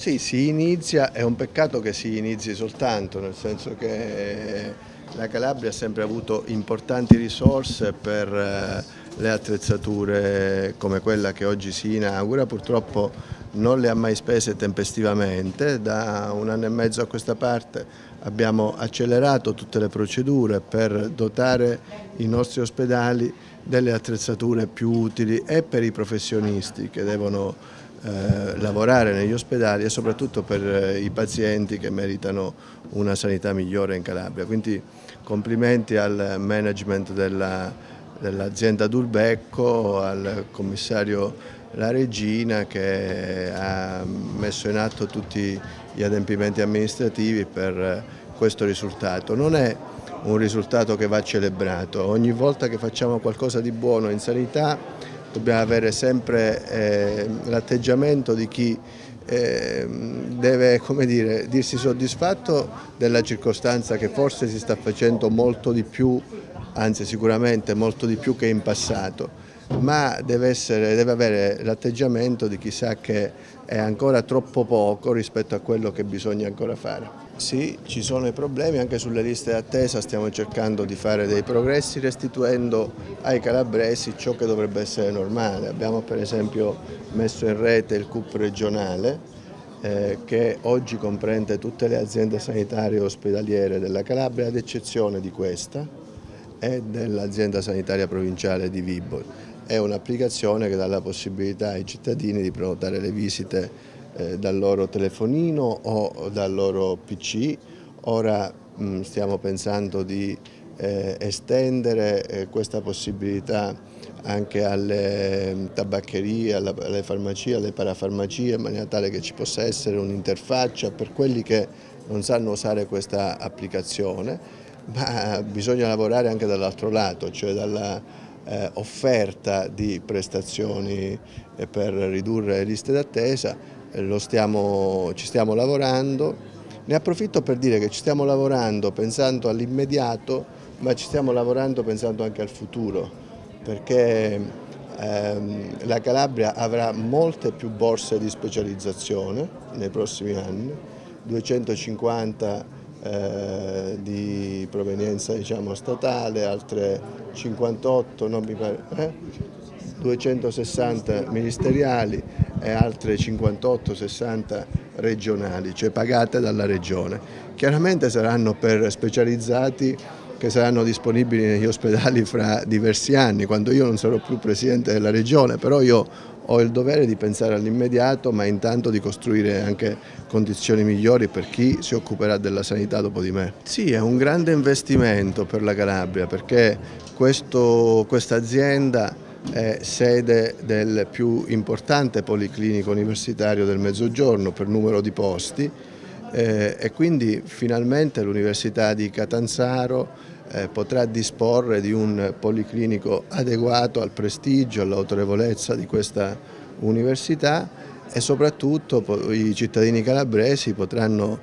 Sì, si inizia, è un peccato che si inizi soltanto, nel senso che la Calabria ha sempre avuto importanti risorse per le attrezzature come quella che oggi si inaugura, purtroppo non le ha mai spese tempestivamente, da un anno e mezzo a questa parte abbiamo accelerato tutte le procedure per dotare i nostri ospedali delle attrezzature più utili e per i professionisti che devono lavorare negli ospedali e soprattutto per i pazienti che meritano una sanità migliore in Calabria. Quindi complimenti al management dell'azienda Dulbecco, al commissario La Regina che ha messo in atto tutti gli adempimenti amministrativi per questo risultato. Non è un risultato che va celebrato, ogni volta che facciamo qualcosa di buono in sanità dobbiamo avere sempre l'atteggiamento di chi deve, come dire, dirsi soddisfatto della circostanza che forse si sta facendo molto di più, anzi sicuramente molto di più che in passato, ma deve avere l'atteggiamento di chi sa che è ancora troppo poco rispetto a quello che bisogna ancora fare. Sì, ci sono i problemi, anche sulle liste d'attesa stiamo cercando di fare dei progressi restituendo ai calabresi ciò che dovrebbe essere normale. Abbiamo per esempio messo in rete il CUP regionale che oggi comprende tutte le aziende sanitarie e ospedaliere della Calabria, ad eccezione di questa e dell'azienda sanitaria provinciale di Vibo. È un'applicazione che dà la possibilità ai cittadini di prenotare le visite dal loro telefonino o dal loro PC. Ora stiamo pensando di estendere questa possibilità anche alle tabaccherie, alle farmacie, alle parafarmacie, in maniera tale che ci possa essere un'interfaccia per quelli che non sanno usare questa applicazione, ma bisogna lavorare anche dall'altro lato, cioè dalla offerta di prestazioni per ridurre le liste d'attesa. Ci stiamo lavorando, ne approfitto per dire che ci stiamo lavorando pensando all'immediato, ma ci stiamo lavorando pensando anche al futuro, perché la Calabria avrà molte più borse di specializzazione nei prossimi anni, 250 di provenienza, diciamo, statale, altre 58, non mi pare, 260 ministeriali e altre 58-60 regionali, cioè pagate dalla regione. Chiaramente saranno per specializzati che saranno disponibili negli ospedali fra diversi anni, quando io non sarò più presidente della regione, però io ho il dovere di pensare all'immediato, ma intanto di costruire anche condizioni migliori per chi si occuperà della sanità dopo di me. Sì, è un grande investimento per la Calabria, perché questa azienda è sede del più importante policlinico universitario del Mezzogiorno per numero di posti e quindi finalmente l'Università di Catanzaro potrà disporre di un policlinico adeguato al prestigio, all'autorevolezza di questa università e soprattutto i cittadini calabresi potranno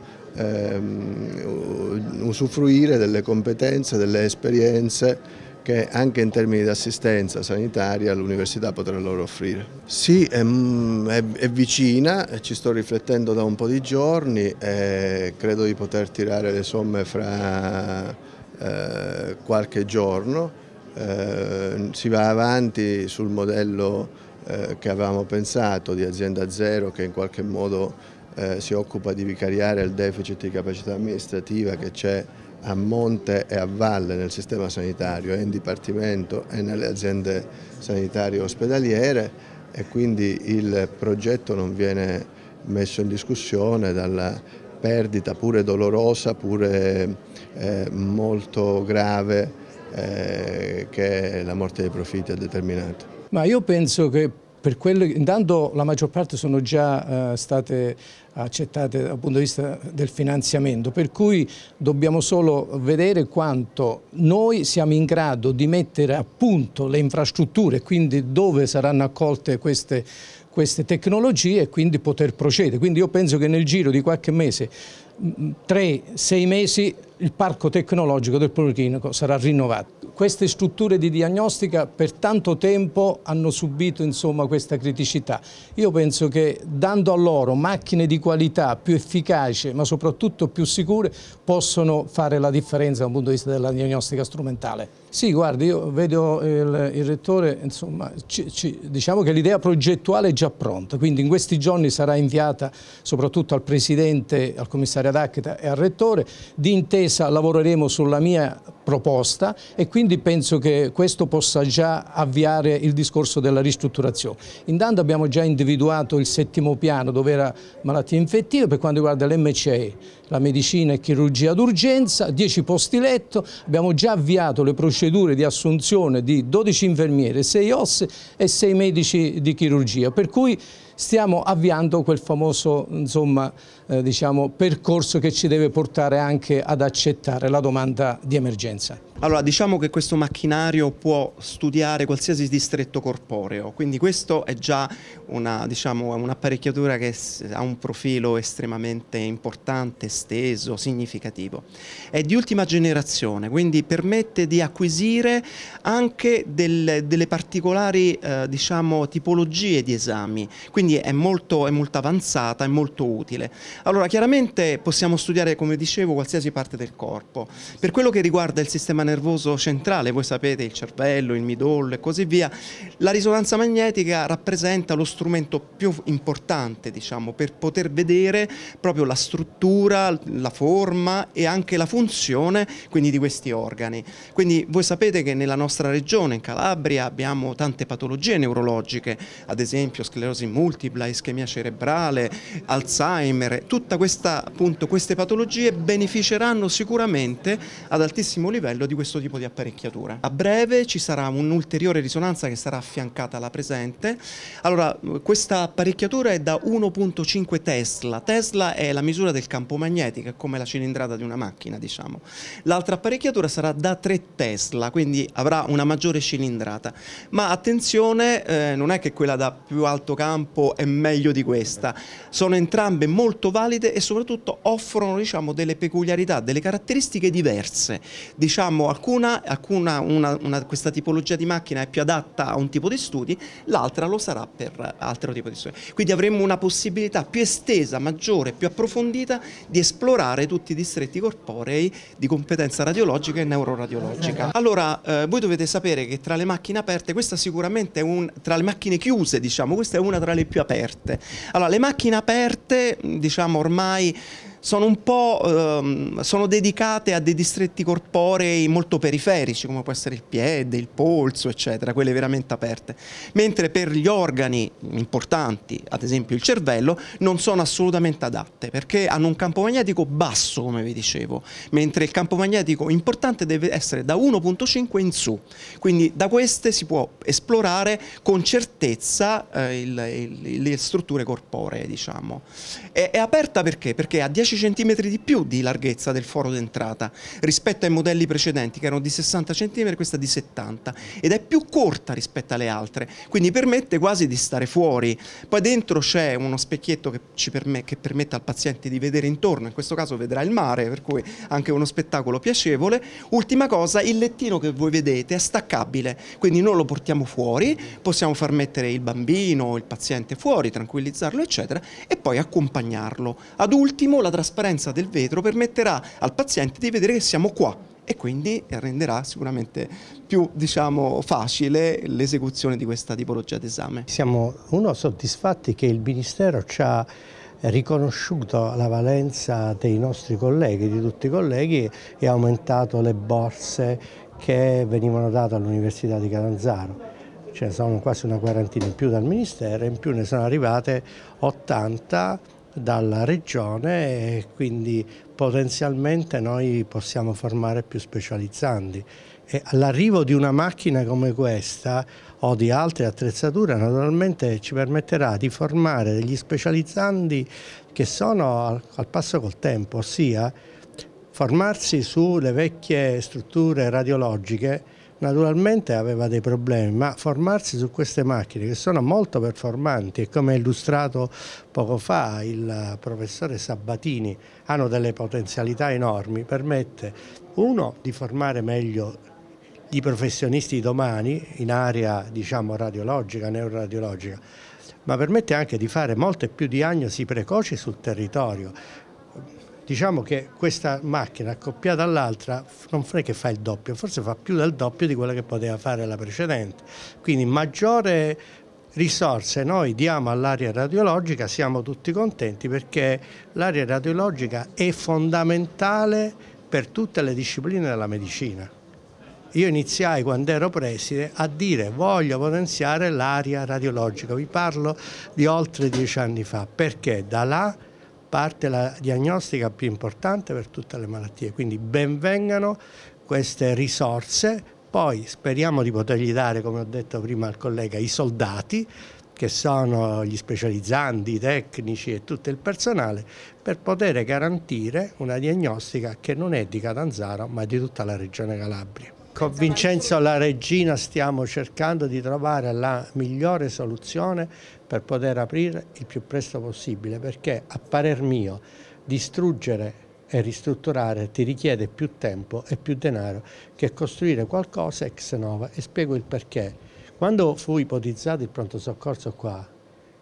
usufruire delle competenze, delle esperienze che anche in termini di assistenza sanitaria l'università potrà loro offrire. Sì, è vicina, ci sto riflettendo da un po' di giorni e credo di poter tirare le somme fra qualche giorno. Si va avanti sul modello che avevamo pensato di azienda zero, che in qualche modo si occupa di vicariare il deficit di capacità amministrativa che c'è a monte e a valle nel sistema sanitario e in dipartimento e nelle aziende sanitarie ospedaliere, e quindi il progetto non viene messo in discussione dalla perdita pure dolorosa, pure molto grave che la morte dei profitti ha determinato. Ma io penso che per quello, intanto la maggior parte sono già state accettate dal punto di vista del finanziamento, per cui dobbiamo solo vedere quanto noi siamo in grado di mettere a punto le infrastrutture, quindi dove saranno accolte queste tecnologie e quindi poter procedere. Quindi io penso che nel giro di qualche mese 3-6 mesi il parco tecnologico del Policlinico sarà rinnovato. Queste strutture di diagnostica per tanto tempo hanno subito questa criticità. Io penso che dando a loro macchine di qualità più efficaci ma soprattutto più sicure possono fare la differenza dal punto di vista della diagnostica strumentale. Sì, guardi, io vedo il Rettore, diciamo che l'idea progettuale è già pronta, quindi in questi giorni sarà inviata soprattutto al Presidente, al Commissario D'Accheta e al Rettore. D'intesa lavoreremo sulla mia proposta e quindi penso che questo possa già avviare il discorso della ristrutturazione. Intanto abbiamo già individuato il 7° piano dove era malattie infettive per quanto riguarda l'MCE, la medicina e chirurgia d'urgenza, 10 posti letto, abbiamo già avviato le procedure di assunzione di 12 infermiere, 6 OSS e 6 medici di chirurgia, per cui stiamo avviando quel famoso percorso che ci deve portare anche ad accettare la domanda di emergenza. Allora, diciamo che questo macchinario può studiare qualsiasi distretto corporeo, quindi questo è già un'apparecchiatura che ha un profilo estremamente importante, esteso, significativo. È di ultima generazione, quindi permette di acquisire anche delle particolari tipologie di esami, quindi è molto avanzata, è molto utile. Allora, chiaramente possiamo studiare, come dicevo, qualsiasi parte del corpo. Per quello che riguarda il sistema nervoso centrale, voi sapete, il cervello, il midollo e così via, la risonanza magnetica rappresenta lo strumento più importante, per poter vedere proprio la struttura, la forma e anche la funzione, quindi, di questi organi. Quindi voi sapete che nella nostra regione, in Calabria, abbiamo tante patologie neurologiche, ad esempio sclerosi multipla, ischemia cerebrale, Alzheimer. Tutta queste patologie beneficeranno sicuramente ad altissimo livello di questo tipo di apparecchiatura. A breve ci sarà un'ulteriore risonanza che sarà affiancata alla presente. Allora, questa apparecchiatura è da 1,5 Tesla. Tesla è la misura del campo magnetico, è come la cilindrata di una macchina, L'altra apparecchiatura sarà da 3 Tesla, quindi avrà una maggiore cilindrata. Ma attenzione, non è che quella da più alto campo è meglio di questa. Sono entrambe molto valide e soprattutto offrono, delle peculiarità, delle caratteristiche diverse. Questa tipologia di macchina è più adatta a un tipo di studi, l'altra lo sarà per altro tipo di studi. Quindi avremo una possibilità più estesa, maggiore, più approfondita di esplorare tutti i distretti corporei di competenza radiologica e neuroradiologica. Allora, voi dovete sapere che tra le macchine aperte, questa sicuramente è tra le macchine chiuse, questa è una tra le più aperte. Allora, le macchine aperte, ormai sono sono dedicate a dei distretti corporei molto periferici, come può essere il piede, il polso, eccetera, quelle veramente aperte. Mentre per gli organi importanti, ad esempio il cervello, non sono assolutamente adatte, perché hanno un campo magnetico basso, come vi dicevo, mentre il campo magnetico importante deve essere da 1,5 in su. Quindi da queste si può esplorare con certezza le strutture corporee, È aperta perché? Perché ha 10 cm di più di larghezza del foro d'entrata rispetto ai modelli precedenti, che erano di 60 cm, questa di 70, ed è più corta rispetto alle altre, quindi permette quasi di stare fuori. Poi dentro c'è uno specchietto che permette al paziente di vedere intorno, in questo caso vedrà il mare, per cui anche uno spettacolo piacevole. Ultima cosa, il lettino che voi vedete è staccabile, quindi non lo portiamo fuori, possiamo far mettere il bambino, il paziente fuori, tranquillizzarlo, eccetera, e poi accompagnarlo. Ad ultimo, la trasparenza del vetro permetterà al paziente di vedere che siamo qua e quindi renderà sicuramente più facile l'esecuzione di questa tipologia d'esame. Siamo soddisfatti che il Ministero ci ha riconosciuto la valenza dei nostri colleghi, di tutti i colleghi, e ha aumentato le borse che venivano date all'Università di Catanzaro. Ce ne sono quasi una quarantina in più dal Ministero e in più ne sono arrivate 80 dalla Regione, e quindi potenzialmente noi possiamo formare più specializzandi. L'arrivo di una macchina come questa o di altre attrezzature naturalmente ci permetterà di formare degli specializzandi che sono al passo col tempo, ossia formarsi sulle vecchie strutture radiologiche naturalmente aveva dei problemi, ma formarsi su queste macchine che sono molto performanti e come illustrato poco fa il professore Sabatini hanno delle potenzialità enormi, permette uno di formare meglio i professionisti di domani in area diciamo radiologica, neuroradiologica, ma permette anche di fare molte più diagnosi precoci sul territorio. Diciamo che questa macchina accoppiata all'altra non è che fa il doppio, forse fa più del doppio di quella che poteva fare la precedente. Quindi maggiore risorse noi diamo all'area radiologica, siamo tutti contenti perché l'area radiologica è fondamentale per tutte le discipline della medicina. Io iniziai quando ero preside a dire voglio potenziare l'area radiologica, vi parlo di oltre 10 anni fa, perché da là parte la diagnostica più importante per tutte le malattie, quindi benvengano queste risorse, poi speriamo di potergli dare, come ho detto prima al collega, i soldati che sono gli specializzanti, i tecnici e tutto il personale per poter garantire una diagnostica che non è di Catanzaro ma di tutta la regione Calabria. Con Vincenzo La Regina stiamo cercando di trovare la migliore soluzione per poter aprire il più presto possibile, perché a parer mio distruggere e ristrutturare ti richiede più tempo e più denaro che costruire qualcosa ex nova, e spiego il perché. Quando fu ipotizzato il pronto soccorso qua,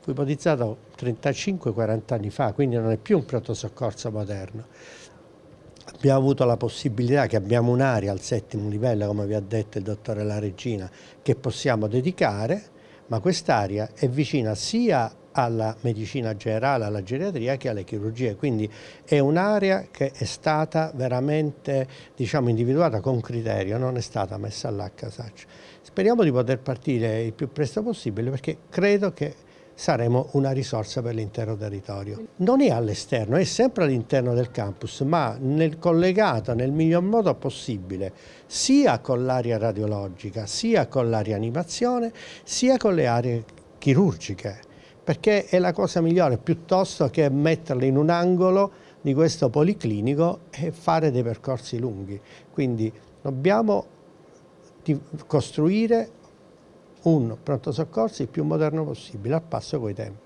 fu ipotizzato 35-40 anni fa, quindi non è più un pronto soccorso moderno. Abbiamo avuto la possibilità che abbiamo un'area al 7° livello, come vi ha detto il dottore La Regina, che possiamo dedicare, ma quest'area è vicina sia alla medicina generale, alla geriatria che alle chirurgie, quindi è un'area che è stata veramente individuata con criterio, non è stata messa là a casaccio. Speriamo di poter partire il più presto possibile perché credo che saremo una risorsa per l'intero territorio. Non è all'esterno, è sempre all'interno del campus, ma nel collegato nel miglior modo possibile, sia con l'area radiologica, sia con l'area animazione, sia con le aree chirurgiche, perché è la cosa migliore, piuttosto che metterle in un angolo di questo policlinico e fare dei percorsi lunghi. Quindi dobbiamo costruire un pronto soccorso il più moderno possibile, al passo coi tempi.